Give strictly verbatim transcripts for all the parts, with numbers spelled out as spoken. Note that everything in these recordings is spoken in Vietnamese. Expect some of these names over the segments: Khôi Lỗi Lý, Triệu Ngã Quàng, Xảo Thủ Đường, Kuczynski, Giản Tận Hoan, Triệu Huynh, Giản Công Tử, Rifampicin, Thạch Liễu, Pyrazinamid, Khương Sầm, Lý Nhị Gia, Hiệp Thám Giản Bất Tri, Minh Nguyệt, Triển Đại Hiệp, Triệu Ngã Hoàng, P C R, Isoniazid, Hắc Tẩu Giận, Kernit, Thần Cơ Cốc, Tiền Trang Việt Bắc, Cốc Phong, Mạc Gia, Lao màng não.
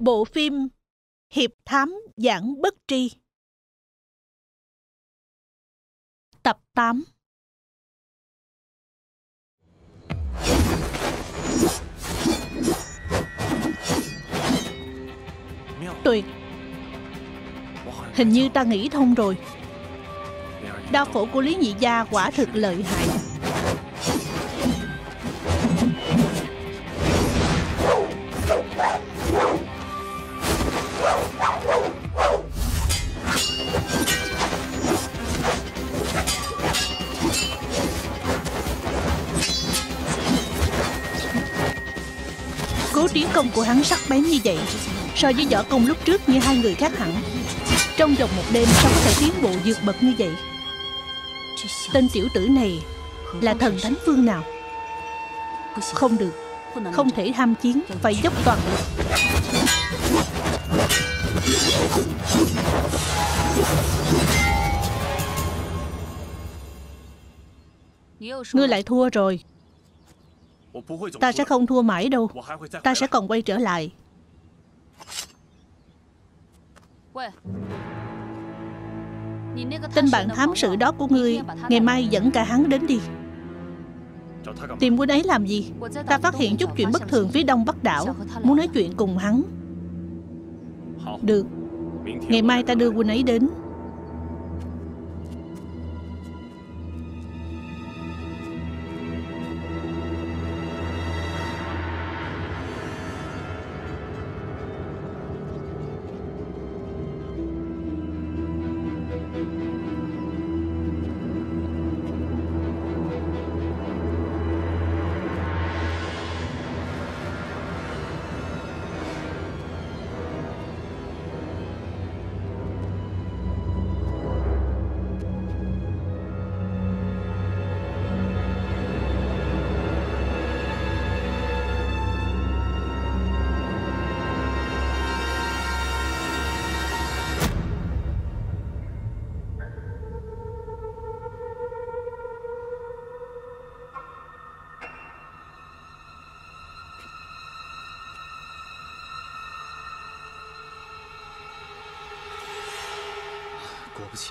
Bộ phim Hiệp Thám Giản Bất Tri Tập tám. Tuyệt! Hình như ta nghĩ thông rồi. Đao phổ của Lý Nhị Gia quả thực lợi hại. Cố tiến công của hắn sắc bén như vậy, so với võ công lúc trước như hai người khác hẳn. Trong vòng một đêm sao có thể tiến bộ vượt bậc như vậy? Tên tiểu tử này là thần thánh phương nào? Không được, không thể ham chiến, phải dốc toàn lực. Ngươi lại thua rồi. Ta sẽ không thua mãi đâu. Ta sẽ còn quay trở lại. Tên bạn thám sự đó của ngươi, ngày mai dẫn cả hắn đến đi. Tìm quân ấy làm gì? Ta phát hiện chút chuyện bất thường phía đông bắc đảo, muốn nói chuyện cùng hắn. Được, ngày mai ta đưa quân ấy đến.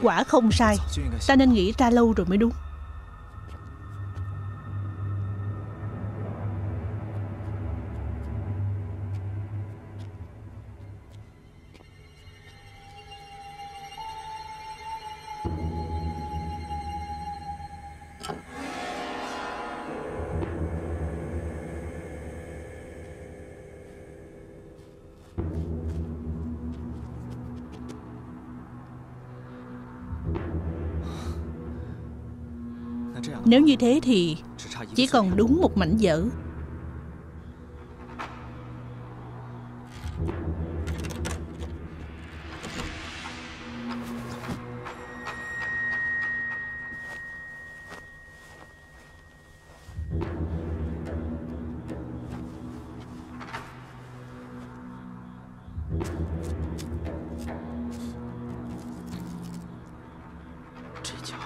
Quả không sai, ta nên nghĩ ra lâu rồi mới đúng. Nếu như thế thì chỉ còn đúng một mảnh vỡ.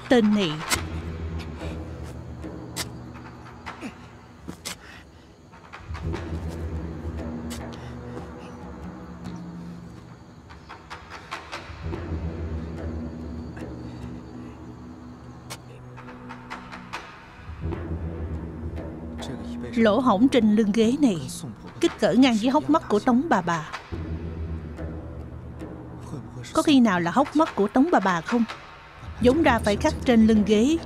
Tên này lỗ hổng trên lưng ghế này kích cỡ ngang với hốc mắt của Tống bà bà. Có khi nào là hốc mắt của Tống bà bà không? Giống ra phải khắc trên lưng ghế,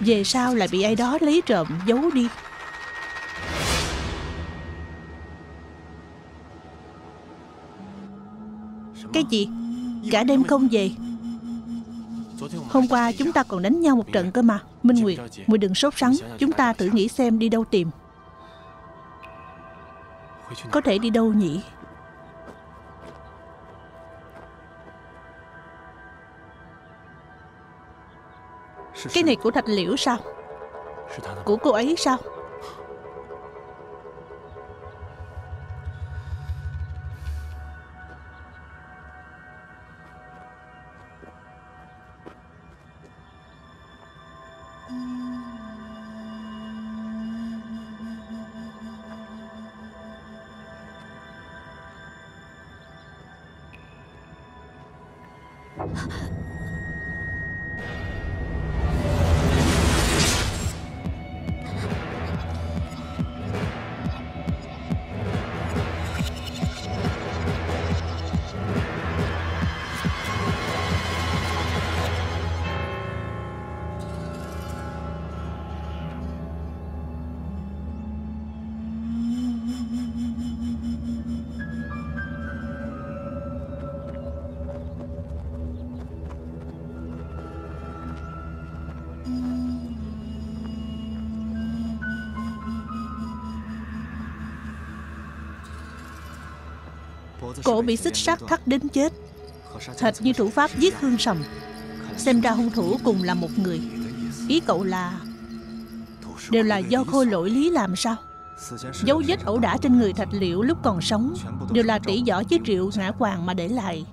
về sau lại bị ai đó lấy trộm giấu đi. Cái gì? Cả đêm không về? Hôm qua chúng ta còn đánh nhau một trận cơ mà. Minh Nguyệt, muội đừng sốt sắng. Chúng ta thử nghĩ xem đi đâu tìm. Có thể đi đâu nhỉ? Cái này của Thạch Liễu sao? Của cô ấy sao? Cổ bị xích sắt thắt đến chết, hệt như thủ pháp giết Khương Sầm. Xem ra hung thủ cùng là một người. Ý cậu là đều là do Khôi Lỗi Lý làm sao? Dấu vết ẩu đả trên người Thạch Liễu lúc còn sống đều là tỉ võ với Triệu Ngã Quàng mà để lại.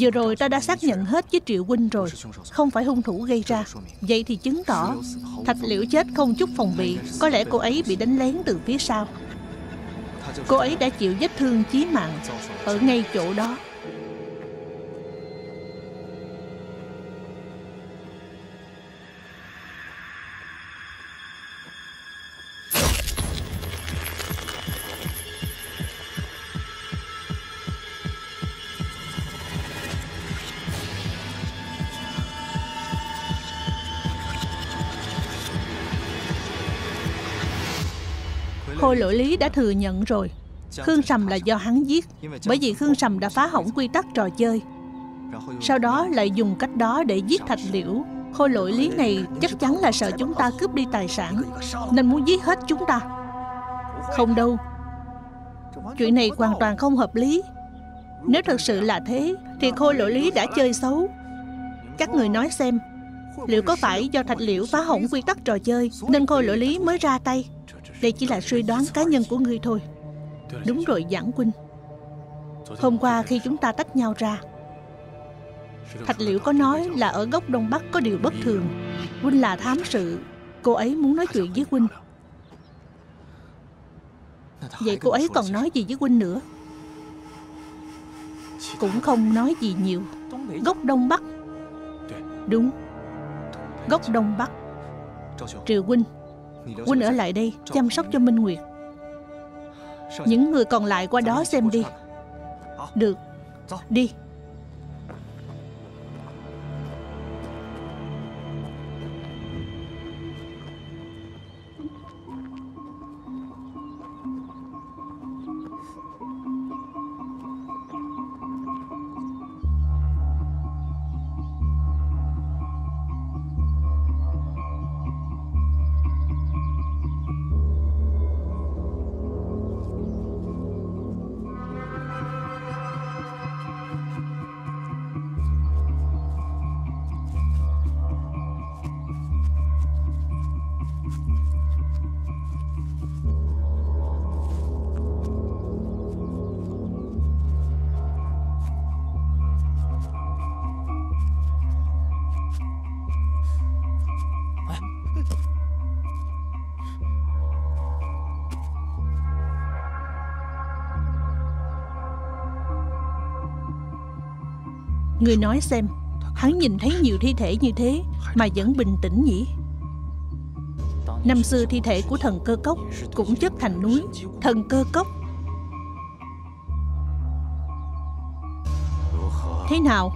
Vừa rồi ta đã xác nhận hết với Triệu Huynh rồi, không phải hung thủ gây ra. Vậy thì chứng tỏ Thạch Liễu chết không chút phòng bị. Có lẽ cô ấy bị đánh lén từ phía sau. Cô ấy đã chịu vết thương chí mạng ở ngay chỗ đó. Khôi Lỗi Lý đã thừa nhận rồi, Khương Sầm là do hắn giết. Bởi vì Khương Sầm đã phá hỏng quy tắc trò chơi, sau đó lại dùng cách đó để giết Thạch Liễu. Khôi Lỗi Lý này chắc chắn là sợ chúng ta cướp đi tài sản nên muốn giết hết chúng ta. Không đâu, chuyện này hoàn toàn không hợp lý. Nếu thật sự là thế thì Khôi Lỗi Lý đã chơi xấu. Các người nói xem, liệu có phải do Thạch Liễu phá hỏng quy tắc trò chơi nên Khôi Lỗi Lý mới ra tay? Đây chỉ là suy đoán cá nhân của ngươi thôi. Đúng rồi Giản Huynh, hôm qua khi chúng ta tách nhau ra, Thạch Liễu có nói là ở góc Đông Bắc có điều bất thường. Huynh là thám sự, cô ấy muốn nói chuyện với Huynh. Vậy cô ấy còn nói gì với Huynh nữa? Cũng không nói gì nhiều. Góc Đông Bắc. Đúng, góc Đông Bắc. Triệu Huynh, Huynh ở lại đây chăm sóc cho Minh Nguyệt. Những người còn lại qua đó xem đi. Được, đi. Người nói xem, hắn nhìn thấy nhiều thi thể như thế mà vẫn bình tĩnh nhỉ? Năm xưa thi thể của Thần Cơ Cốc cũng chất thành núi. Thần Cơ Cốc. Thế nào?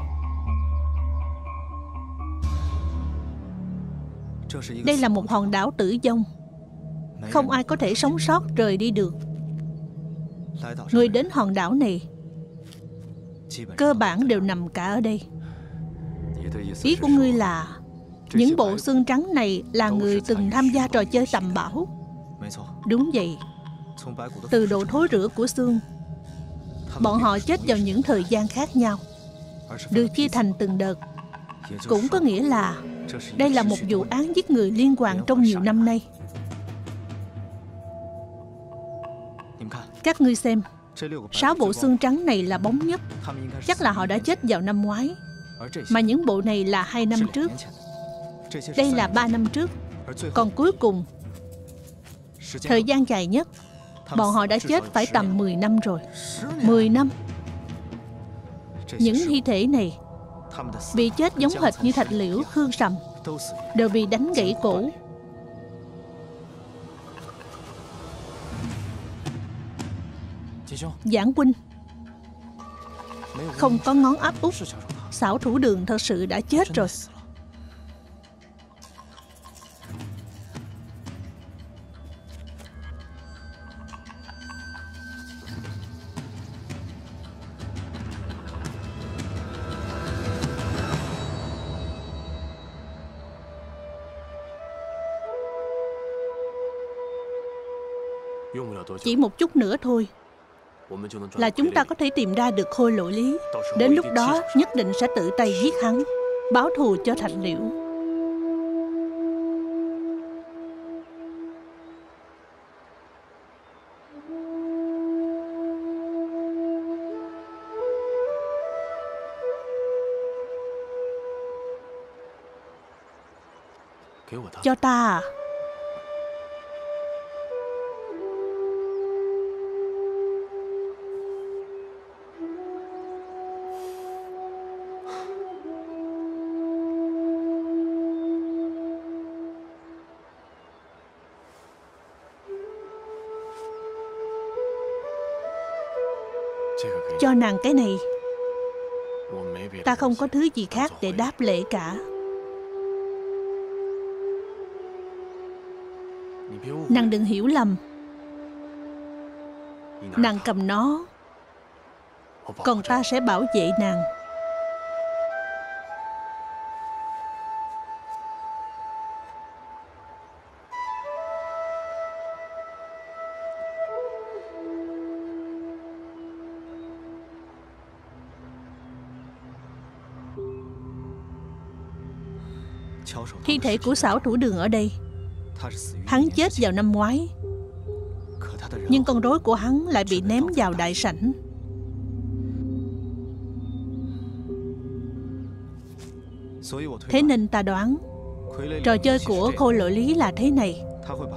Đây là một hòn đảo tử vong, không ai có thể sống sót rời đi được. Người đến hòn đảo này cơ bản đều nằm cả ở đây. Ý của ngươi là những bộ xương trắng này là người từng tham gia trò chơi tầm bảo? Đúng vậy. Từ độ thối rữa của xương, bọn họ chết vào những thời gian khác nhau, được chia thành từng đợt. Cũng có nghĩa là đây là một vụ án giết người liên hoàn trong nhiều năm nay. Các ngươi xem, sáu bộ xương trắng này là bóng nhất. Chắc là họ đã chết vào năm ngoái. Mà những bộ này là hai năm trước, đây là ba năm trước, còn cuối cùng, thời gian dài nhất, bọn họ đã chết phải tầm mười năm rồi. Mười năm. Những thi thể này bị chết giống hệt như Thạch Liễu, Khương Sầm, đều bị đánh gãy cổ. Giản huynh, không có ngón áp út, Xảo Thủ Đường thật sự đã chết rồi. Chỉ một chút nữa thôi là chúng ta có thể tìm ra được Khôi Lỗi Lý. Đến lúc đó nhất định sẽ tự tay giết hắn, báo thù cho Thạch Liễu. Cho ta à? Cho nàng cái này. Ta không có thứ gì khác để đáp lễ cả. Nàng đừng hiểu lầm. Nàng cầm nó, còn ta sẽ bảo vệ nàng. Thi thể của Xảo Thủ Đường ở đây. Hắn chết vào năm ngoái, nhưng con rối của hắn lại bị ném vào đại sảnh. Thế nên ta đoán trò chơi của Khôi Lỗi Lý là thế này.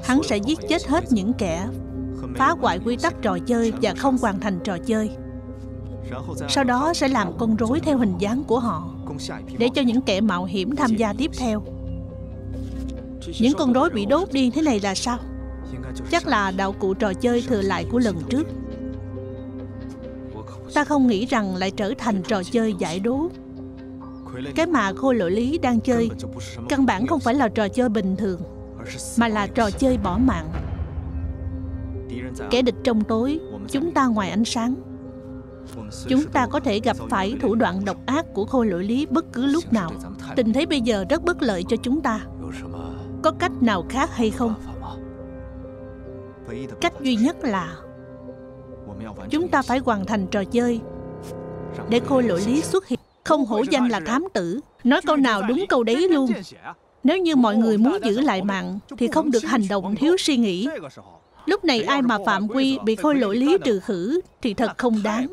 Hắn sẽ giết chết hết những kẻ phá hoại quy tắc trò chơi và không hoàn thành trò chơi. Sau đó sẽ làm con rối theo hình dáng của họ, để cho những kẻ mạo hiểm tham gia tiếp theo. Những con rối bị đốt đi thế này là sao? Chắc là đạo cụ trò chơi thừa lại của lần trước. Ta không nghĩ rằng lại trở thành trò chơi giải đố. Cái mà Khôi Lỗi Lý đang chơi căn bản không phải là trò chơi bình thường, mà là trò chơi bỏ mạng. Kẻ địch trong tối, chúng ta ngoài ánh sáng. Chúng ta có thể gặp phải thủ đoạn độc ác của Khôi Lỗi Lý bất cứ lúc nào. Tình thế bây giờ rất bất lợi cho chúng ta. Có cách nào khác hay không? Cách duy nhất là chúng ta phải hoàn thành trò chơi, để Khôi Lỗi Lý xuất hiện. Không hổ danh là thám tử, nói câu nào đúng câu đấy luôn. Nếu như mọi người muốn giữ lại mạng thì không được hành động thiếu suy nghĩ. Lúc này ai mà phạm quy bị Khôi Lỗi Lý trừ khử thì thật không đáng.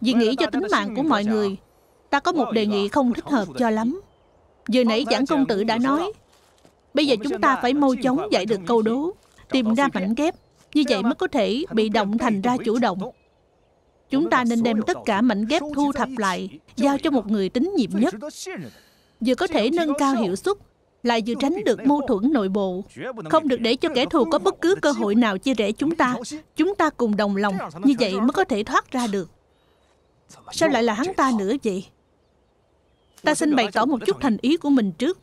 Vì nghĩ cho tính mạng của mọi người, ta có một đề nghị không thích hợp cho lắm. Vừa nãy Giản công tử đã nói, bây giờ chúng ta phải mau chóng giải được câu đố, tìm ra mảnh ghép, như vậy mới có thể bị động thành ra chủ động. Chúng ta nên đem tất cả mảnh ghép thu thập lại, giao cho một người tín nhiệm nhất, vừa có thể nâng cao hiệu suất, lại vừa tránh được mâu thuẫn nội bộ. Không được để cho kẻ thù có bất cứ cơ hội nào chia rẽ chúng ta. Chúng ta cùng đồng lòng, như vậy mới có thể thoát ra được. Sao lại là hắn ta nữa vậy? Ta xin bày tỏ một chút thành ý của mình trước.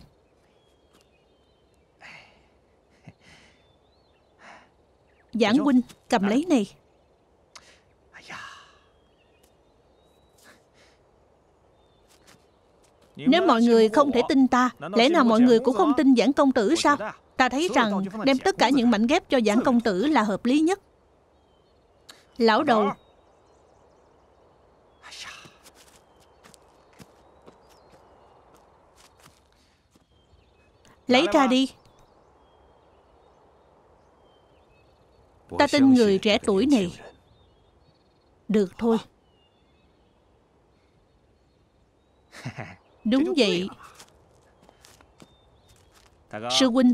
Giản huynh, cầm lấy này. Nếu mọi người không thể tin ta, lẽ nào mọi người cũng không tin Giản công tử sao? Ta thấy rằng đem tất cả những mảnh ghép cho Giản công tử là hợp lý nhất. Lão đầu, lấy ra đi. Ta tin người trẻ tuổi này. Được thôi. Đúng vậy. Sư huynh,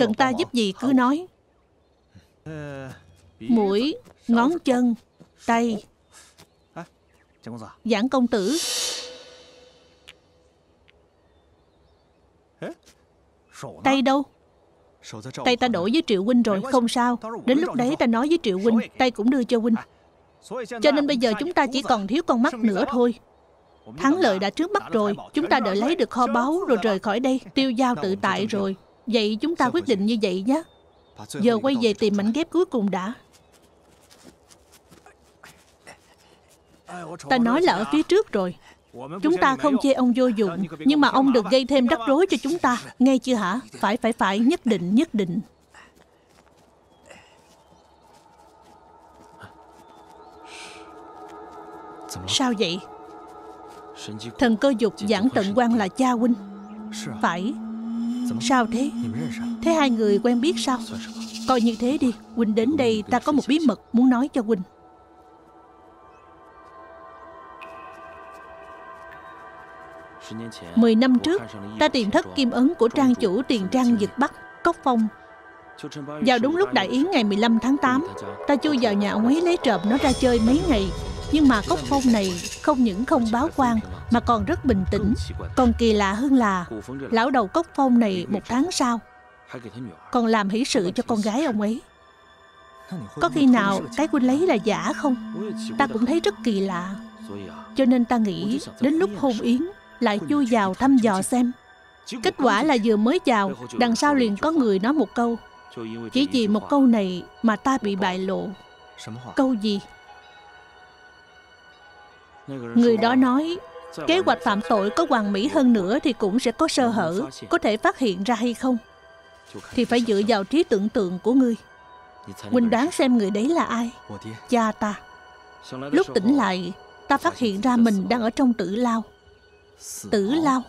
cần ta giúp gì cứ nói. Mũi, ngón chân, tay. Giản công tử, tay đâu? Tay ta đổi với Triệu huynh rồi, không sao. Đến lúc đấy ta nói với Triệu huynh, tay cũng đưa cho huynh. Cho nên bây giờ chúng ta chỉ còn thiếu con mắt nữa thôi. Thắng lợi đã trước mắt rồi, chúng ta đợi lấy được kho báu rồi rời khỏi đây, tiêu dao tự tại rồi. Vậy chúng ta quyết định như vậy nhé. Giờ quay về tìm mảnh ghép cuối cùng đã. Ta nói là ở phía trước rồi. Chúng ta không chê ông vô dụng, nhưng mà ông được gây thêm rắc rối cho chúng ta, nghe chưa hả? Phải phải phải, nhất định nhất định. Sao vậy? Thần cơ dục Giản Tận Hoan là cha huynh. Phải. Sao thế? Thế hai người quen biết sao? Coi như thế đi, huynh đến đây ta có một bí mật muốn nói cho huynh. Mười năm trước, ta tìm thất kim ấn của trang chủ Tiền Trang Việt Bắc, Cốc Phong. Vào đúng lúc đại yến ngày mười lăm tháng tám, ta chui vào nhà ông ấy lấy trộm nó ra chơi mấy ngày. Nhưng mà Cốc Phong này không những không báo quan mà còn rất bình tĩnh. Còn kỳ lạ hơn là lão đầu Cốc Phong này một tháng sau còn làm hỷ sự cho con gái ông ấy. Có khi nào cái huynh lấy là giả không? Ta cũng thấy rất kỳ lạ. Cho nên ta nghĩ đến lúc hôn yến lại chui vào thăm dò xem. Kết quả là vừa mới vào, đằng sau liền có người nói một câu. Chỉ vì một câu này mà ta bị bại lộ. Câu gì? Người đó nói kế hoạch phạm tội có hoàn mỹ hơn nữa thì cũng sẽ có sơ hở. Có thể phát hiện ra hay không thì phải dựa vào trí tưởng tượng của ngươi. Huynh đoán xem người đấy là ai? Cha ta. Lúc tỉnh lại, ta phát hiện ra mình đang ở trong tử lao. Tử lao.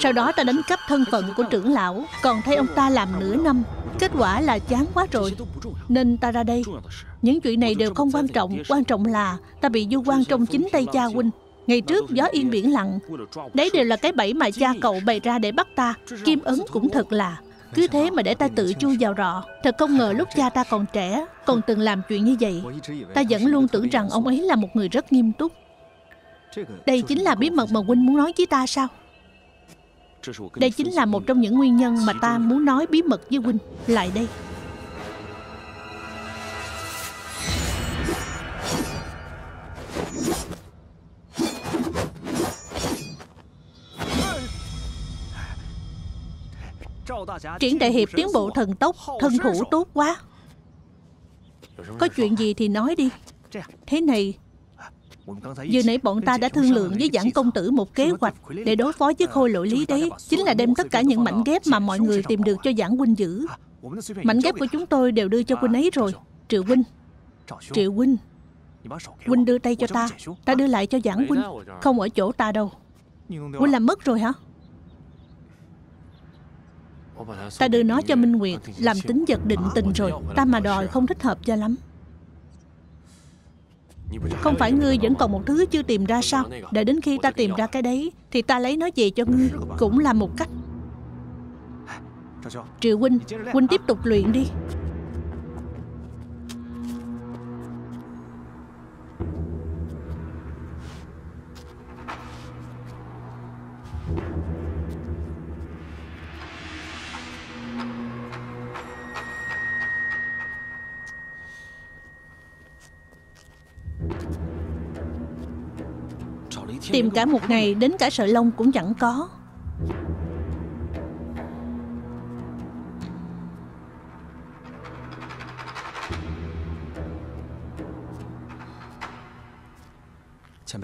Sau đó ta đánh cắp thân phận của trưởng lão, còn thấy ông ta làm nửa năm. Kết quả là chán quá rồi nên ta ra đây. Những chuyện này đều không quan trọng. Quan trọng là ta bị du quan trong chính tay cha huynh. Ngày trước gió yên biển lặng, đấy đều là cái bẫy mà cha cậu bày ra để bắt ta. Kim ấn cũng thật là, cứ thế mà để ta tự chui vào rọ. Thật không ngờ lúc cha ta còn trẻ còn từng làm chuyện như vậy. Ta vẫn luôn tưởng rằng ông ấy là một người rất nghiêm túc. Đây chính là bí mật mà huynh muốn nói với ta sao? Đây chính là một trong những nguyên nhân mà ta muốn nói bí mật với huynh. Lại đây. Triển đại hiệp tiến bộ thần tốc, thân thủ tốt quá. Có chuyện gì thì nói đi. Thế này, vừa nãy bọn ta đã thương lượng với Giản công tử một kế hoạch để đối phó với khôi lỗi lý đấy. Chính là đem tất cả những mảnh ghép mà mọi người tìm được cho Giản huynh giữ. Mảnh ghép của chúng tôi đều đưa cho huynh ấy rồi. Triệu huynh, Triệu huynh, huynh đưa tay cho ta, ta đưa lại cho Giản huynh. Không ở chỗ ta đâu. Huynh làm mất rồi hả? Ta đưa nó cho Minh Nguyệt làm tính vật định tình rồi. Ta mà đòi không thích hợp cho lắm. Không phải ngươi vẫn còn một thứ chưa tìm ra sao? Đợi đến khi ta tìm ra cái đấy thì ta lấy nó về cho ngươi, cũng là một cách. Triệu huynh, huynh tiếp tục luyện đi. Tìm cả một ngày đến cả sợi lông cũng chẳng có.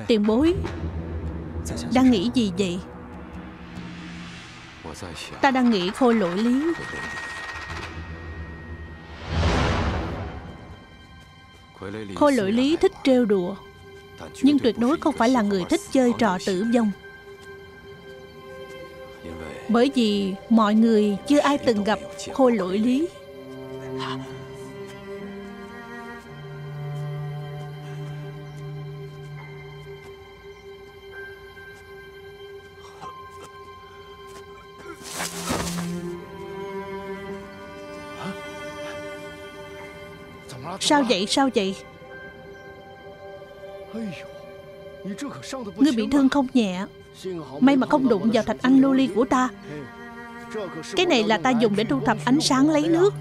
Tiền bối đang nghĩ gì vậy? Ta đang nghĩ khôi lỗi lý. Khôi lỗi lý thích trêu đùa, nhưng tuyệt đối không phải là người thích chơi trò tử vong. Bởi vì mọi người chưa ai từng gặp khôi lỗi lý. Sao vậy, sao vậy? Ngươi bị thương không nhẹ. May mà không đụng vào thạch anh lưu ly của ta. Cái này là ta dùng để thu thập ánh sáng lấy nước.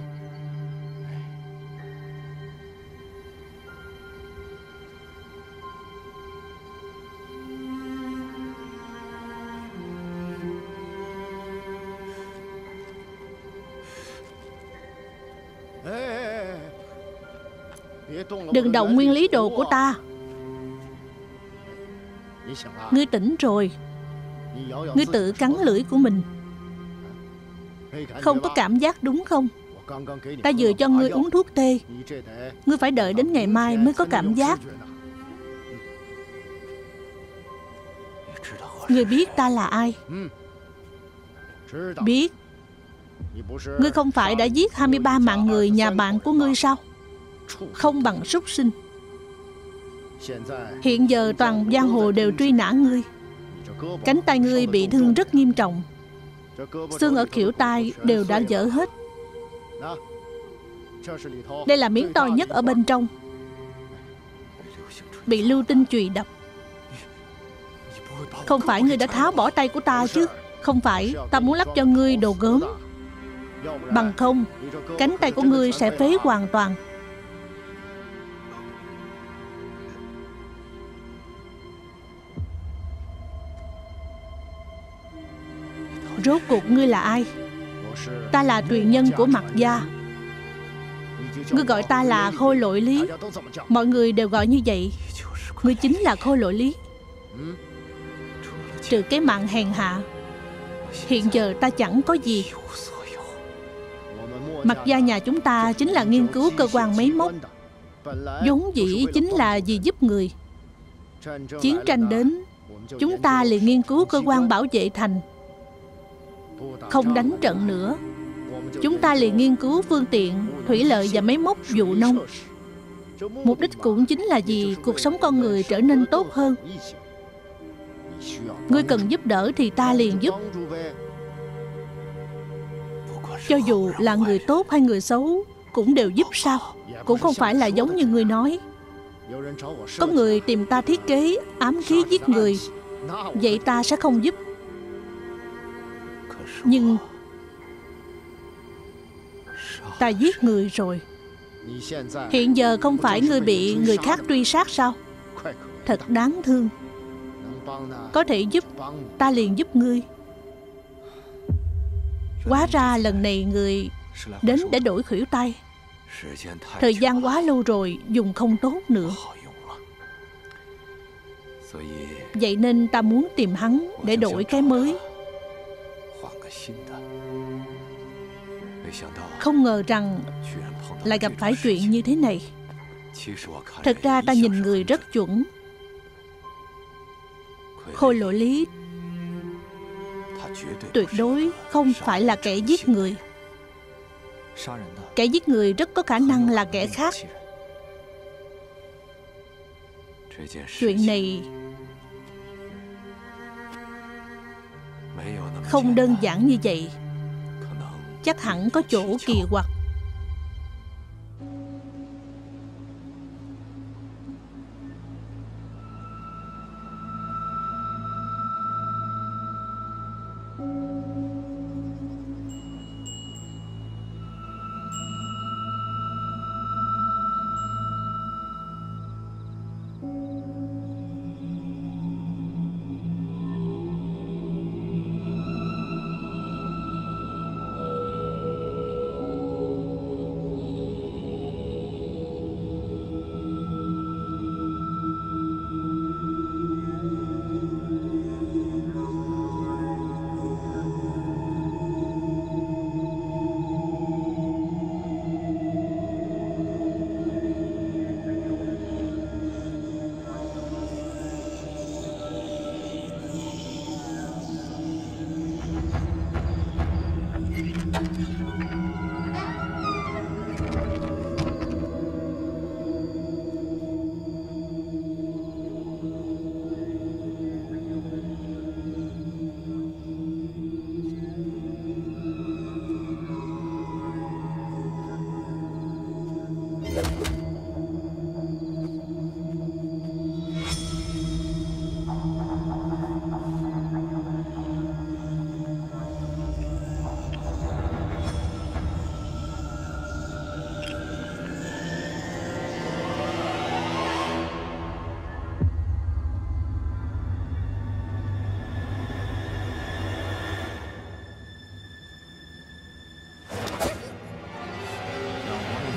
Đừng động nguyên lý đồ của ta. Ngươi tỉnh rồi. Ngươi tự cắn lưỡi của mình. Không có cảm giác đúng không? Ta vừa cho ngươi uống thuốc tê. Ngươi phải đợi đến ngày mai mới có cảm giác. Ngươi biết ta là ai? Biết. Ngươi không phải đã giết hai mươi ba mạng người nhà bạn của ngươi sao? Không bằng súc sinh. Hiện giờ toàn giang hồ đều truy nã ngươi. Cánh tay ngươi bị thương rất nghiêm trọng. Xương ở khuỷu tay đều đã vỡ hết. Đây là miếng to nhất ở bên trong. Bị lưu tinh chùy đập. Không phải ngươi đã tháo bỏ tay của ta chứ? Không phải, ta muốn lắp cho ngươi đồ gớm. Bằng không, cánh tay của ngươi sẽ phế hoàn toàn. Rốt cuộc ngươi là ai? Ta là truyền nhân của Mạc Gia. Ngươi gọi ta là Khôi Lỗi Lý. Mọi người đều gọi như vậy. Ngươi chính là Khôi Lỗi Lý. Trừ cái mạng hèn hạ, hiện giờ ta chẳng có gì. Mạc Gia nhà chúng ta chính là nghiên cứu cơ quan máy móc, vốn dĩ chính là vì giúp người. Chiến tranh đến, chúng ta liền nghiên cứu cơ quan bảo vệ thành. Không đánh trận nữa, chúng ta liền nghiên cứu phương tiện thủy lợi và máy móc vụ nông. Mục đích cũng chính là vì cuộc sống con người trở nên tốt hơn. Ngươi cần giúp đỡ thì ta liền giúp. Cho dù là người tốt hay người xấu cũng đều giúp sao? Cũng không phải là giống như ngươi nói. Có người tìm ta thiết kế ám khí giết người, vậy ta sẽ không giúp. Nhưng ta giết người rồi. Hiện giờ không phải ngươi bị người khác truy sát sao? Thật đáng thương. Có thể giúp, ta liền giúp ngươi. Hóa ra lần này người đến để đổi khuỷu tay. Thời gian quá lâu rồi, dùng không tốt nữa. Vậy nên ta muốn tìm hắn để đổi cái mới. Không ngờ rằng lại gặp phải chuyện như thế này. Thật ra ta nhìn người rất chuẩn. Khôi Lỗi Lý tuyệt đối không phải là kẻ giết người. Kẻ giết người rất có khả năng là kẻ khác. Chuyện này không đơn giản như vậy. Chắc hẳn có chỗ kỳ quặc.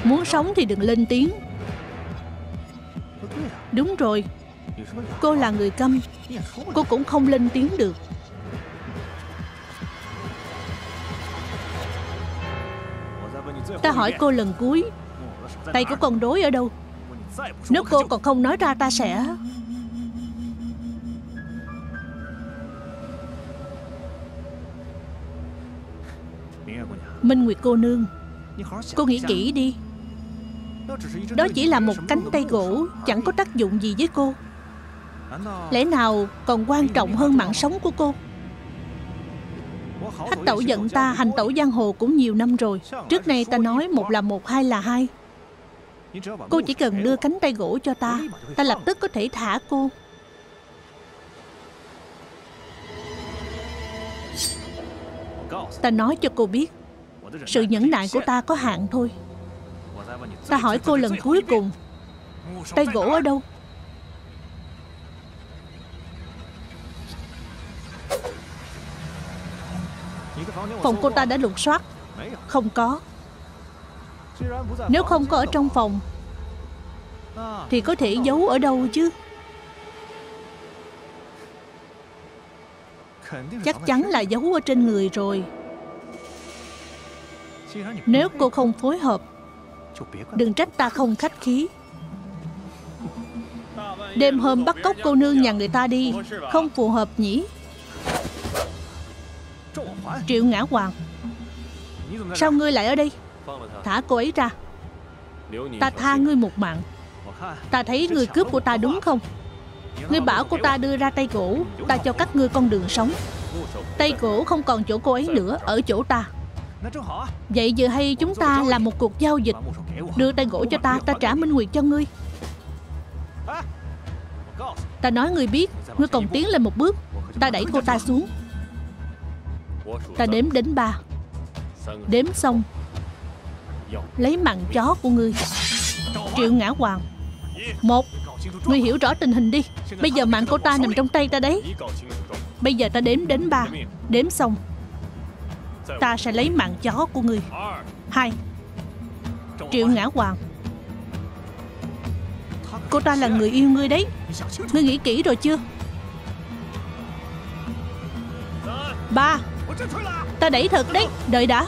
Muốn sống thì đừng lên tiếng. Đúng rồi, cô là người câm, cô cũng không lên tiếng được. Ta hỏi cô lần cuối, tay của con rối ở đâu? Nếu cô còn không nói ra ta sẽ... Minh Nguyệt cô nương, cô nghĩ kỹ đi. Đó chỉ là một cánh tay gỗ, chẳng có tác dụng gì với cô. Lẽ nào còn quan trọng hơn mạng sống của cô? Hắc Tẩu Giận ta hành tẩu giang hồ cũng nhiều năm rồi. Trước nay ta nói một là một, hai là hai. Cô chỉ cần đưa cánh tay gỗ cho ta, ta lập tức có thể thả cô. Ta nói cho cô biết, sự nhẫn nại của ta có hạn thôi. Ta hỏi cô lần cuối cùng, tay gỗ ở đâu? Phòng cô ta đã lục soát, không có. Nếu không có ở trong phòng thì có thể giấu ở đâu chứ? Chắc chắn là giấu ở trên người rồi. Nếu cô không phối hợp, đừng trách ta không khách khí. Đêm hôm bắt cóc cô nương nhà người ta đi, không phù hợp nhỉ? Triệu Ngã Hoàng, sao ngươi lại ở đây? Thả cô ấy ra, ta tha ngươi một mạng. Ta thấy ngươi cướp của ta đúng không? Ngươi bảo cô ta đưa ra tay gỗ, ta cho các ngươi con đường sống. Tay gỗ không còn chỗ cô ấy nữa, ở chỗ ta. Vậy giờ hay chúng ta làm một cuộc giao dịch. Đưa tay gỗ cho ta, ta trả Minh Nguyệt cho ngươi. Ta nói ngươi biết, ngươi còn tiến lên một bước, ta đẩy cô ta xuống. Ta đếm đến ba. Đếm xong lấy mạng chó của ngươi. Triệu Ngã Hoàng, một. Ngươi hiểu rõ tình hình đi. Bây giờ mạng cô ta nằm trong tay ta đấy. Bây giờ ta đếm đến ba. Đếm xong ta sẽ lấy mạng chó của ngươi. Hai. Triệu Ngã Hoàng, cô ta là người yêu ngươi đấy, ngươi nghĩ kỹ rồi chưa? Ba. Ta đẩy thật đấy. Đợi đã.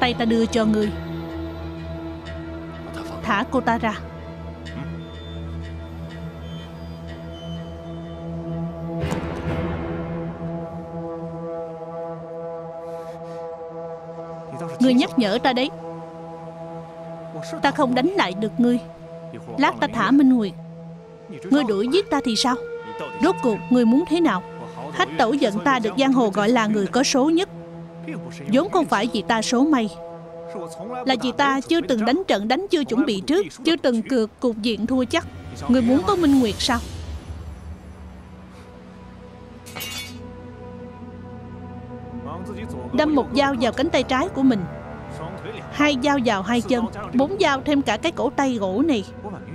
Tay ta đưa cho ngươi, thả cô ta ra. Ngươi nhắc nhở ta đấy. Ta không đánh lại được ngươi. Lát ta thả Minh Nguyệt, ngươi đuổi giết ta thì sao? Rốt cuộc ngươi muốn thế nào? Hắc Tẩu Giận ta được giang hồ gọi là người có số nhất, vốn không phải vì ta số may, là vì ta chưa từng đánh trận đánh chưa chuẩn bị trước, chưa từng cược cục diện thua chắc. Người muốn có Minh Nguyệt sao? Đâm một dao vào cánh tay trái của mình, hai dao vào hai chân, bốn dao thêm cả cái cổ tay gỗ này.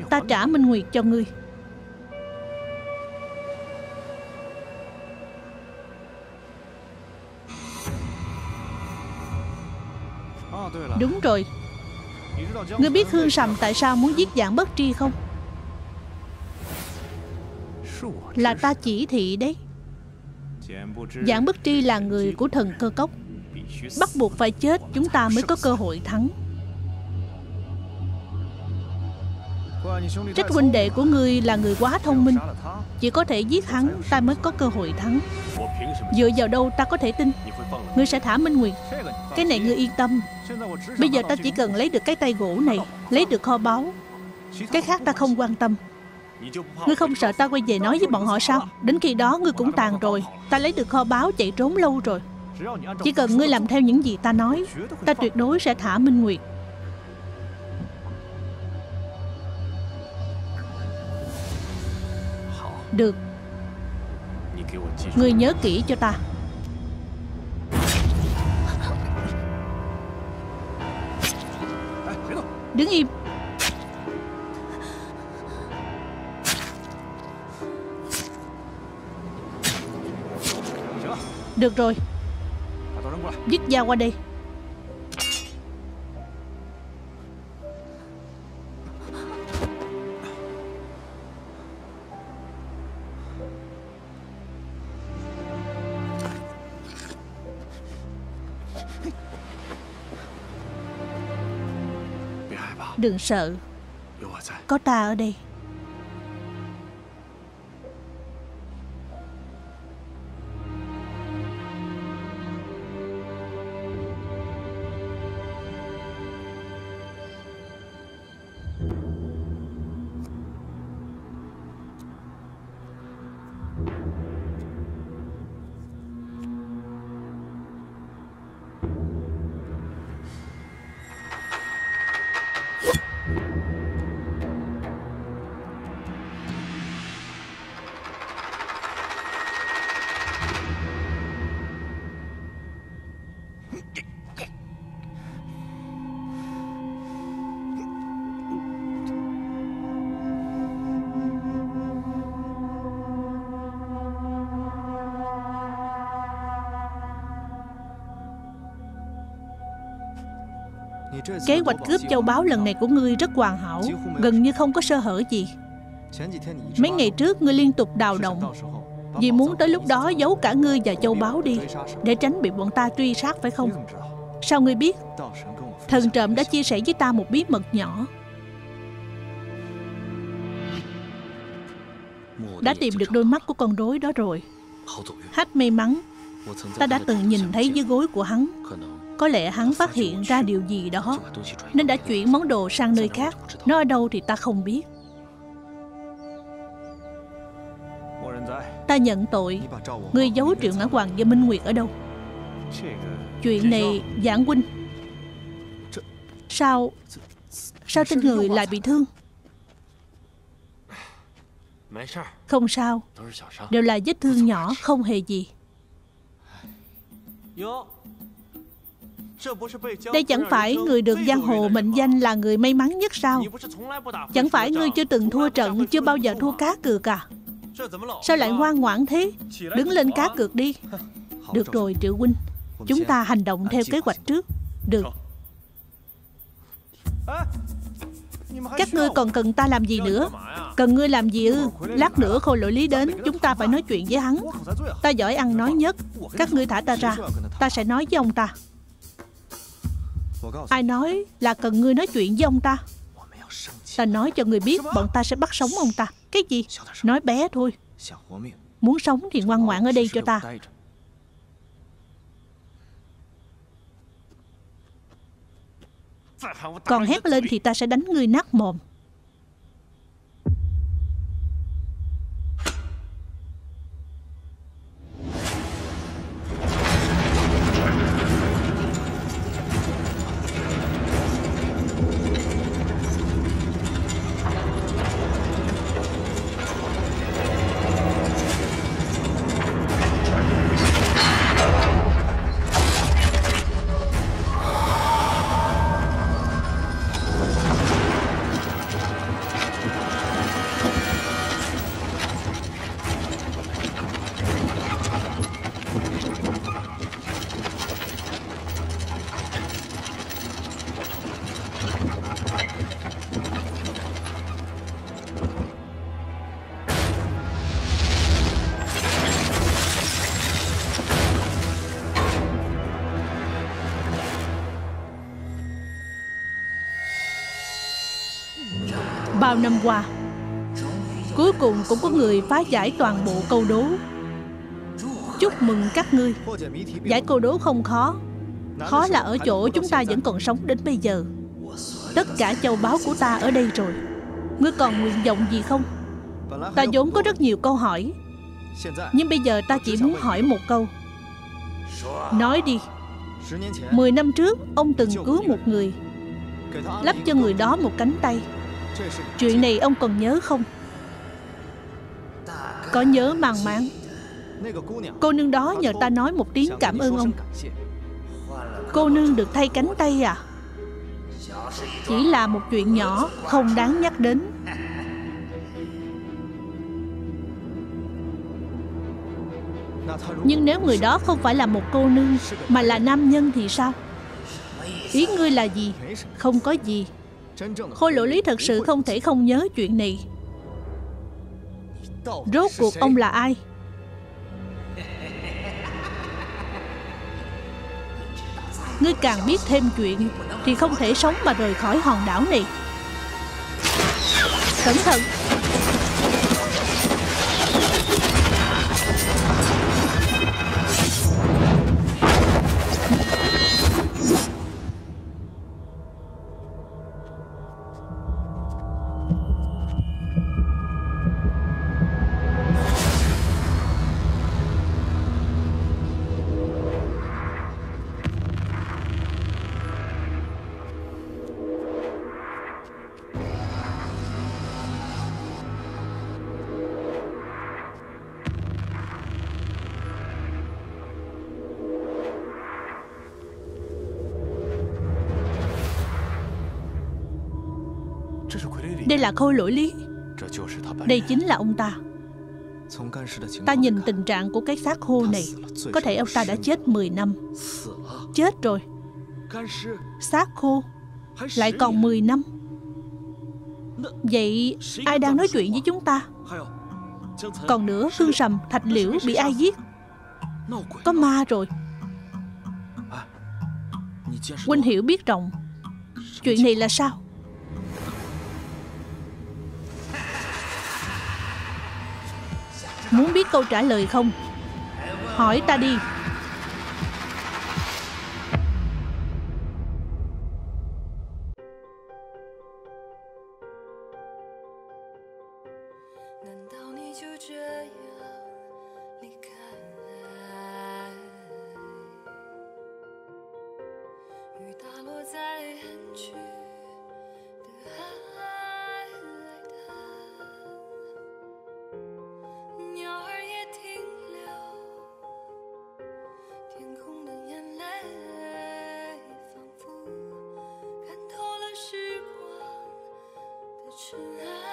Ta trả Minh Nguyệt cho ngươi. Đúng rồi, ngươi biết Khương Sầm tại sao muốn giết Giản Bất Tri không? Là ta chỉ thị đấy. Giản Bất Tri là người của Thần Cơ Cốc, bắt buộc phải chết chúng ta mới có cơ hội thắng. Trách huynh đệ của ngươi là người quá thông minh, chỉ có thể giết hắn ta mới có cơ hội thắng. Dựa vào đâu ta có thể tin ngươi sẽ thả Minh Nguyệt? Cái này ngươi yên tâm. Bây giờ ta chỉ cần lấy được cái tay gỗ này, lấy được kho báu, cái khác ta không quan tâm. Ngươi không sợ ta quay về nói với bọn họ sao? Đến khi đó ngươi cũng tàn rồi. Ta lấy được kho báu chạy trốn lâu rồi. Chỉ cần ngươi làm theo những gì ta nói, ta tuyệt đối sẽ thả Minh Nguyệt. Được. Ngươi nhớ kỹ cho ta. Đứng im. Được rồi, dứt dao qua đây. Đừng sợ, có ta ở đây. Kế hoạch cướp châu báu lần này của ngươi rất hoàn hảo, gần như không có sơ hở gì. Mấy ngày trước ngươi liên tục đào động, vì muốn tới lúc đó giấu cả ngươi và châu báu đi, để tránh bị bọn ta truy sát phải không? Sao ngươi biết? Thần Trộm đã chia sẻ với ta một bí mật nhỏ. Đã tìm được đôi mắt của con rối đó rồi. Hát may mắn, ta đã từng nhìn thấy dưới gối của hắn. Có lẽ hắn phát hiện ra điều gì đó nên đã chuyển món đồ sang nơi khác. Nó ở đâu thì ta không biết. Ta nhận tội. Ngươi giấu Triệu Ngã Hoàng và Minh Nguyệt ở đâu? Chuyện này Giản huynh, Sao Sao trên người lại bị thương? Không sao, đều là vết thương nhỏ, không hề gì. Đây chẳng phải người được giang hồ mệnh danh là người may mắn nhất sao? Chẳng phải ngươi chưa từng thua trận, chưa bao giờ thua cá cược à? Sao lại ngoan ngoãn thế? Đứng lên cá cược đi. Được rồi Triệu huynh, chúng ta hành động theo kế hoạch trước. Được. Các ngươi còn cần ta làm gì nữa? Cần ngươi làm gì ư? Lát nữa Khôi Lỗi Lý đến, chúng ta phải nói chuyện với hắn. Ta giỏi ăn nói nhất. Các ngươi thả ta ra, ta sẽ nói với ông ta. Ai nói là cần ngươi nói chuyện với ông ta? Ta nói cho ngươi biết, bọn ta sẽ bắt sống ông ta. Cái gì? Nói bé thôi. Muốn sống thì ngoan ngoãn ở đây cho ta. Còn hét lên thì ta sẽ đánh ngươi nát mồm. Bao năm qua, cuối cùng cũng có người phá giải toàn bộ câu đố. Chúc mừng các ngươi. Giải câu đố không khó. Khó là ở chỗ chúng ta vẫn còn sống đến bây giờ. Tất cả châu báu của ta ở đây rồi. Ngươi còn nguyện vọng gì không? Ta vốn có rất nhiều câu hỏi, nhưng bây giờ ta chỉ muốn hỏi một câu. Nói đi. Mười năm trước ông từng cứu một người, lắp cho người đó một cánh tay. Chuyện này ông còn nhớ không? Có nhớ màng màng. Cô nương đó nhờ ta nói một tiếng cảm ơn ông. Cô nương được thay cánh tay à? Chỉ là một chuyện nhỏ, không đáng nhắc đến. Nhưng nếu người đó không phải là một cô nương mà là nam nhân thì sao? Ý ngươi là gì? Không có gì. Khôi Lỗi Lý thật sự không thể không nhớ chuyện này. Rốt cuộc ông là ai? Ngươi càng biết thêm chuyện thì không thể sống mà rời khỏi hòn đảo này. Cẩn thận. Đây là Khôi Lỗi Lý. Đây chính là ông ta. Ta nhìn tình trạng của cái xác khô này, có thể ông ta đã chết mười năm. Chết rồi. Xác khô lại còn mười năm. Vậy ai đang nói chuyện với chúng ta? Còn nữa, Khương Sầm, Thạch Liễu bị ai giết? Có ma rồi. Huynh hiểu biết rộng. Chuyện này là sao? Muốn biết câu trả lời không? Hỏi ta đi. Should I?